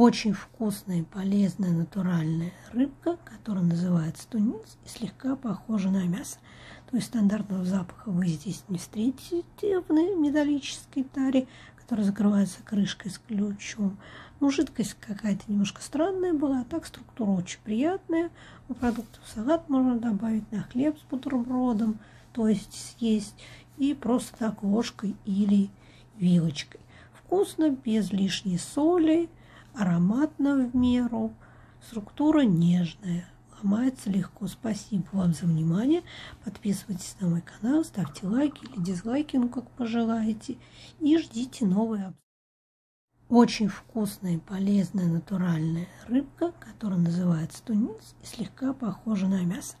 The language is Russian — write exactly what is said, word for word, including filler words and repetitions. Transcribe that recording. Очень вкусная, полезная, натуральная рыбка, которая называется тунец и слегка похожа на мясо. То есть стандартного запаха вы здесь не встретите в металлической таре, которая закрывается крышкой с ключом. Ну, жидкость какая-то немножко странная была, а так структура очень приятная. У продуктов салат можно добавить на хлеб с бутербродом, то есть съесть, и просто так ложкой или вилочкой. Вкусно, без лишней соли, ароматно в меру, структура нежная. Ломается легко. Спасибо вам за внимание. Подписывайтесь на мой канал, ставьте лайки или дизлайки, ну как пожелаете. И ждите новые обзоры. Очень вкусная, полезная, натуральная рыбка, которая называется тунец и слегка похожа на мясо.